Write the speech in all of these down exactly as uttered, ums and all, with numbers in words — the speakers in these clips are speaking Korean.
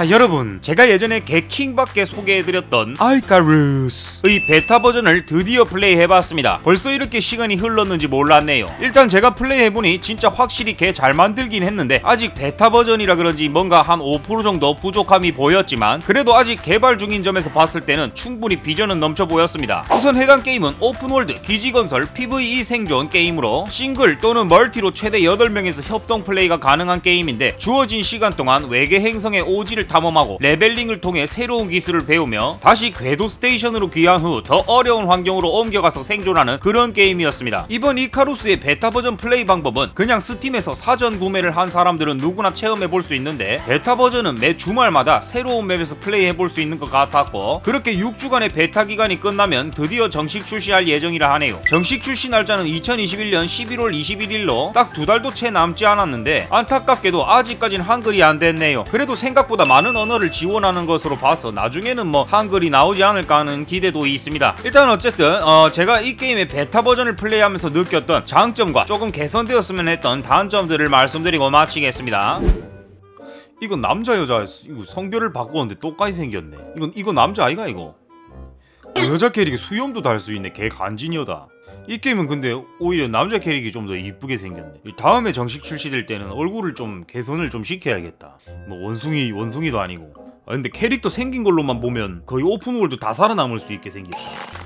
자 여러분, 제가 예전에 개킹밖에 소개해드렸던 아이카루스의 베타 버전을 드디어 플레이해봤습니다. 벌써 이렇게 시간이 흘렀는지 몰랐네요. 일단 제가 플레이해보니 진짜 확실히 개 잘 만들긴 했는데 아직 베타 버전이라 그런지 뭔가 한 오 퍼센트 정도 부족함이 보였지만 그래도 아직 개발 중인 점에서 봤을 때는 충분히 비전은 넘쳐 보였습니다. 우선 해당 게임은 오픈월드, 기지건설, 피브이이 생존 게임으로 싱글 또는 멀티로 최대 여덟 명에서 협동 플레이가 가능한 게임인데 주어진 시간 동안 외계 행성의 오지를 탐험하고 레벨링을 통해 새로운 기술을 배우며 다시 궤도 스테이션으로 귀환 후 더 어려운 환경으로 옮겨가서 생존하는 그런 게임이었습니다. 이번 이카루스의 베타 버전 플레이 방법은 그냥 스팀에서 사전 구매를 한 사람들은 누구나 체험해볼 수 있는데 베타 버전은 매 주말마다 새로운 맵에서 플레이해볼 수 있는 것 같았고 그렇게 육 주간의 베타 기간이 끝나면 드디어 정식 출시할 예정이라 하네요. 정식 출시 날짜는 이천이십일 년 십일월 이십일일로 딱 두 달도 채 남지 않았는데 안타깝게도 아직까진 한글이 안 됐네요. 그래도 생각보다 많은 언어를 지원하는 것으로 봐서 나중에는 뭐 한글이 나오지 않을까 하는 기대도 있습니다. 일단 어쨌든 어 제가 이 게임의 베타 버전을 플레이하면서 느꼈던 장점과 조금 개선되었으면 했던 단점들을 말씀드리고 마치겠습니다. 이건 남자 여자 이거 성별을 바꾸었는데 똑같이 생겼네. 이건 이거 남자 아이가 이거. 어, 여자 캐릭이 수염도 달 수 있네. 개 간지녀다. 이 게임은 근데 오히려 남자 캐릭이 좀 더 이쁘게 생겼네. 다음에 정식 출시될 때는 얼굴을 좀 개선을 좀 시켜야겠다. 뭐 원숭이 원숭이도 아니고. 아 근데 캐릭터 생긴 걸로만 보면 거의 오픈월드 다 살아남을 수 있게 생겼다.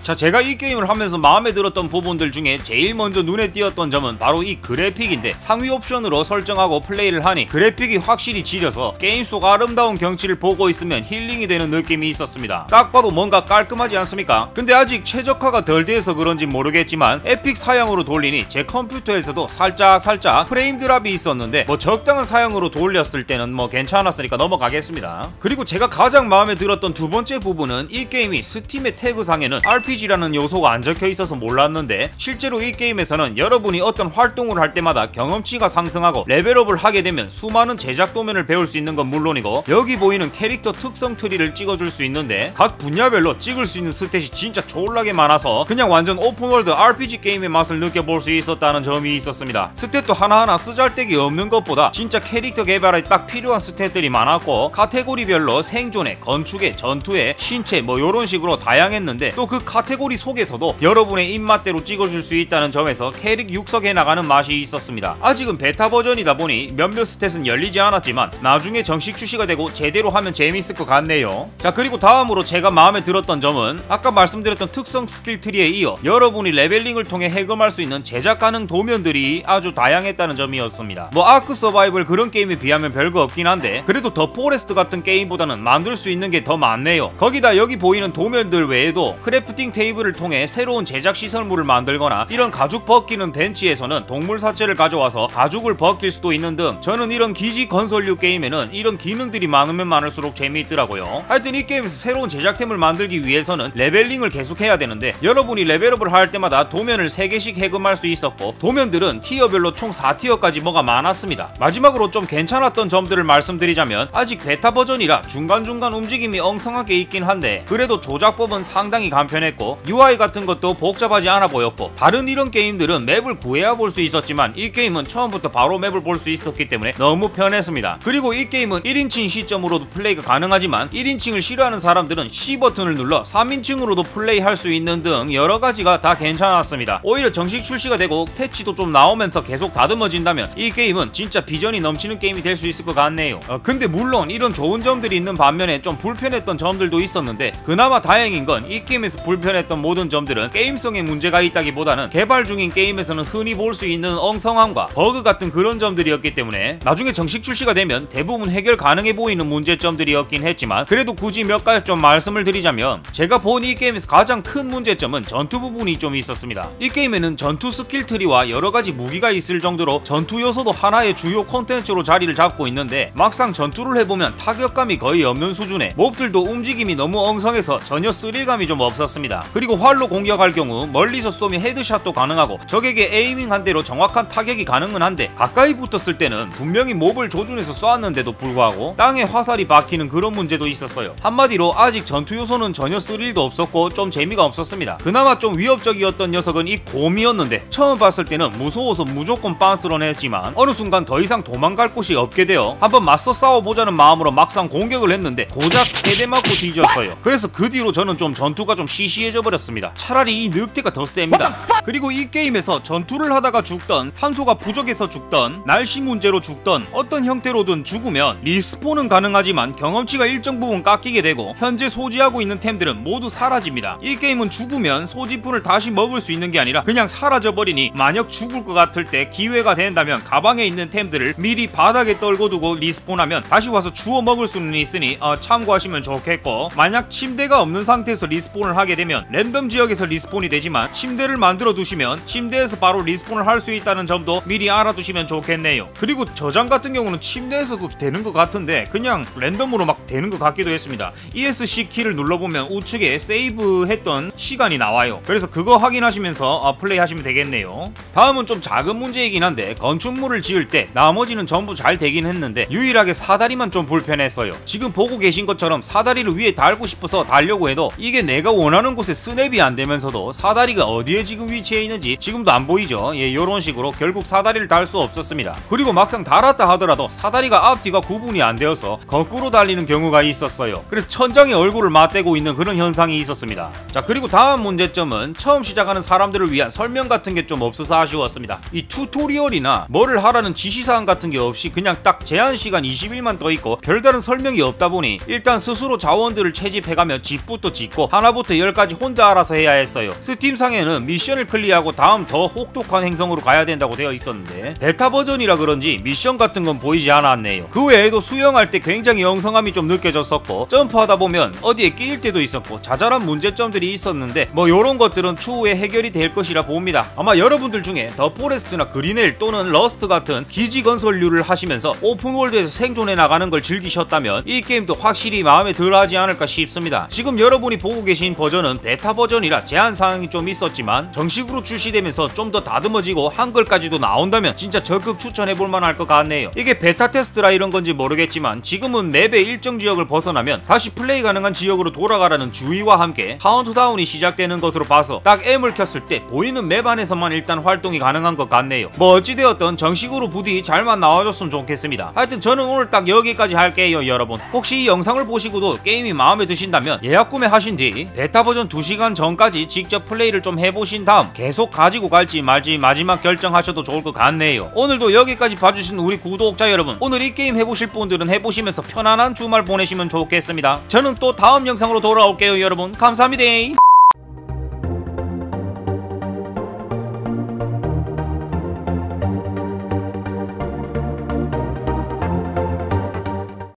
자 제가 이 게임을 하면서 마음에 들었던 부분들 중에 제일 먼저 눈에 띄었던 점은 바로 이 그래픽인데 상위 옵션으로 설정하고 플레이를 하니 그래픽이 확실히 지려서 게임 속 아름다운 경치를 보고 있으면 힐링이 되는 느낌이 있었습니다. 딱 봐도 뭔가 깔끔하지 않습니까? 근데 아직 최적화가 덜 돼서 그런지 모르겠지만 에픽 사양으로 돌리니 제 컴퓨터에서도 살짝 살짝 프레임 드랍이 있었는데 뭐 적당한 사양으로 돌렸을 때는 뭐 괜찮았으니까 넘어가겠습니다. 그리고 제가 가장 마음에 들었던 두 번째 부분은 이 게임이 스팀의 태그상에는 알피지라는 요소가 안 적혀 있어서 몰랐는데 실제로 이 게임에서는 여러분이 어떤 활동을 할 때마다 경험치가 상승하고 레벨업을 하게 되면 수많은 제작 도면을 배울 수 있는 건 물론이고 여기 보이는 캐릭터 특성 트리를 찍어줄 수 있는데 각 분야별로 찍을 수 있는 스탯이 진짜 졸라게 많아서 그냥 완전 오픈월드 알피지 게임의 맛을 느껴볼 수 있었다는 점이 있었습니다. 스탯도 하나하나 쓰잘데기 없는 것보다 진짜 캐릭터 개발에 딱 필요한 스탯들이 많았고 카테고리별로 생존에, 건축에, 전투에, 신체 뭐 요런 식으로 다양했는데 또 그 카테고리 속에서도 여러분의 입맛대로 찍어줄 수 있다는 점에서 캐릭 육성해 나가는 맛이 있었습니다. 아직은 베타 버전이다 보니 몇몇 스탯은 열리지 않았지만 나중에 정식 출시가 되고 제대로 하면 재밌을 것 같네요. 자 그리고 다음으로 제가 마음에 들었던 점은 아까 말씀드렸던 특성 스킬 트리에 이어 여러분이 레벨링을 통해 해금할 수 있는 제작 가능 도면들이 아주 다양했다는 점이었습니다. 뭐 아크 서바이벌 그런 게임에 비하면 별거 없긴 한데 그래도 더 포레스트 같은 게임보다 만들 수 있는 게 더 많네요. 거기다 여기 보이는 도면들 외에도 크래프팅 테이블을 통해 새로운 제작 시설물을 만들거나 이런 가죽 벗기는 벤치에서는 동물 사체를 가져와서 가죽을 벗길 수도 있는 등 저는 이런 기지 건설류 게임에는 이런 기능들이 많으면 많을수록 재미있더라고요. 하여튼 이 게임에서 새로운 제작템을 만들기 위해서는 레벨링을 계속해야 되는데 여러분이 레벨업을 할 때마다 도면을 세 개씩 해금할 수 있었고 도면들은 티어별로 총 사 티어까지 뭐가 많았습니다. 마지막으로 좀 괜찮았던 점들을 말씀드리자면 아직 베타 버전이라 중간중간 움직임이 엉성하게 있긴 한데 그래도 조작법은 상당히 간편했고 유아이 같은 것도 복잡하지 않아 보였고 다른 이런 게임들은 맵을 구해야 볼 수 있었지만 이 게임은 처음부터 바로 맵을 볼 수 있었기 때문에 너무 편했습니다. 그리고 이 게임은 일 인칭 시점으로도 플레이가 가능하지만 일 인칭을 싫어하는 사람들은 씨 버튼을 눌러 삼 인칭으로도 플레이할 수 있는 등 여러가지가 다 괜찮았습니다. 오히려 정식 출시가 되고 패치도 좀 나오면서 계속 다듬어진다면 이 게임은 진짜 비전이 넘치는 게임이 될 수 있을 것 같네요. 어, 근데 물론 이런 좋은 점들이 있는 반면에 좀 불편했던 점들도 있었는데 그나마 다행인 건 이 게임에서 불편했던 모든 점들은 게임성에 문제가 있다기보다는 개발 중인 게임에서는 흔히 볼 수 있는 엉성함과 버그 같은 그런 점들이었기 때문에 나중에 정식 출시가 되면 대부분 해결 가능해 보이는 문제점들이었긴 했지만 그래도 굳이 몇 가지 좀 말씀을 드리자면 제가 본 이 게임에서 가장 큰 문제점은 전투 부분이 좀 있었습니다. 이 게임에는 전투 스킬 트리와 여러가지 무기가 있을 정도로 전투 요소도 하나의 주요 콘텐츠로 자리를 잡고 있는데 막상 전투를 해보면 타격감이 거의 없는 수준에 몹들도 움직임이 너무 엉성해서 전혀 스릴감이 좀 없었습니다. 그리고 활로 공격할 경우 멀리서 쏘면 헤드샷도 가능하고 적에게 에이밍한 대로 정확한 타격이 가능은 한데 가까이 붙었을 때는 분명히 몹을 조준해서 쏘았는데도 불구하고 땅에 화살이 박히는 그런 문제도 있었어요. 한마디로 아직 전투 요소는 전혀 스릴도 없었고 좀 재미가 없었습니다. 그나마 좀 위협적이었던 녀석은 이 곰이었는데 처음 봤을 때는 무서워서 무조건 빤스런 했지만 어느 순간 더 이상 도망갈 곳이 없게 되어 한번 맞서 싸워보자는 마음으로 막상 공격을 공격을 했는데 고작 세 대 맞고 뒤졌어요. 그래서 그 뒤로 저는 좀 전투가 좀 시시해져 버렸습니다. 차라리 이 늑대가 더 셉니다. 그리고 이 게임에서 전투를 하다가 죽던, 산소가 부족해서 죽던, 날씨 문제로 죽던, 어떤 형태로든 죽으면 리스폰은 가능하지만 경험치가 일정 부분 깎이게 되고 현재 소지하고 있는 템들은 모두 사라집니다. 이 게임은 죽으면 소지품을 다시 먹을 수 있는 게 아니라 그냥 사라져버리니 만약 죽을 것 같을 때 기회가 된다면 가방에 있는 템들을 미리 바닥에 떨고 두고 리스폰하면 다시 와서 주워 먹을 수는 있으니 어, 참고하시면 좋겠고, 만약 침대가 없는 상태에서 리스폰을 하게 되면 랜덤 지역에서 리스폰이 되지만 침대를 만들어 두시면 침대에서 바로 리스폰을 할 수 있다는 점도 미리 알아두시면 좋겠네요. 그리고 저장 같은 경우는 침대에서도 되는 것 같은데 그냥 랜덤으로 막 되는 것 같기도 했습니다. 이에스씨 키를 눌러보면 우측에 세이브 했던 시간이 나와요. 그래서 그거 확인하시면서 어, 플레이 하시면 되겠네요. 다음은 좀 작은 문제이긴 한데 건축물을 지을 때 나머지는 전부 잘 되긴 했는데 유일하게 사다리만 좀 불편했어요. 지금 보고 계신 것처럼 사다리를 위에 달고 싶어서 달려고 해도 이게 내가 원하는 곳에 스냅이 안 되면서도 사다리가 어디에 지금 위치해 있는지 지금도 안 보이죠? 예, 요런 식으로 결국 사다리를 달 수 없었습니다. 그리고 막상 달았다 하더라도 사다리가 앞뒤가 구분이 안 되어서 거꾸로 달리는 경우가 있었어요. 그래서 천장에 얼굴을 맞대고 있는 그런 현상이 있었습니다. 자, 그리고 다음 문제점은 처음 시작하는 사람들을 위한 설명 같은 게 좀 없어서 아쉬웠습니다. 이 튜토리얼이나 뭐를 하라는 지시사항 같은 게 없이 그냥 딱 제한시간 이십 일만 떠 있고 별다른 설명이 없다 보니 일단 스스로 자원들을 채집해가며 집부터 짓고 하나부터 열까지 혼자 알아서 해야 했어요. 스팀상에는 미션을 클리어하고 다음 더 혹독한 행성으로 가야 된다고 되어 있었는데 베타 버전이라 그런지 미션 같은 건 보이지 않았네요. 그 외에도 수영할 때 굉장히 영성함이 좀 느껴졌었고 점프하다 보면 어디에 끼일 때도 있었고 자잘한 문제점들이 있었는데 뭐 요런 것들은 추후에 해결이 될 것이라 봅니다. 아마 여러분들 중에 더 포레스트나 그린헬 또는 러스트 같은 기지 건설류를 하시면서 오픈월드에서 생존해 나가는 걸 즐기셨다면 이 게임도 확실히 마음에 들어 하지 않을까 싶습니다. 지금 여러분이 보고 계신 버전은 베타 버전이라 제한사항이 좀 있었지만 정식으로 출시되면서 좀 더 다듬어지고 한글까지도 나온다면 진짜 적극 추천해볼 만할 것 같네요. 이게 베타 테스트라 이런 건지 모르겠지만 지금은 맵의 일정 지역을 벗어나면 다시 플레이 가능한 지역으로 돌아가라는 주의와 함께 카운트다운이 시작되는 것으로 봐서 딱 M을 켰을 때 보이는 맵 안에서만 일단 활동이 가능한 것 같네요. 뭐 어찌되었든 정식으로 부디 잘만 나와줬으면 좋겠습니다. 하여튼 저는 오늘 딱 여기까지 할게요. 여러분 혹시 이 영상을 보시고도 게임이 마음에 드신다면 예약 구매하신 뒤 베타 버전 두 시간 전까지 직접 플레이를 좀 해보신 다음 계속 가지고 갈지 말지 마지막 결정하셔도 좋을 것 같네요. 오늘도 여기까지 봐주신 우리 구독자 여러분, 오늘 이 게임 해보실 분들은 해보시면서 편안한 주말 보내시면 좋겠습니다. 저는 또 다음 영상으로 돌아올게요. 여러분 감사합니다.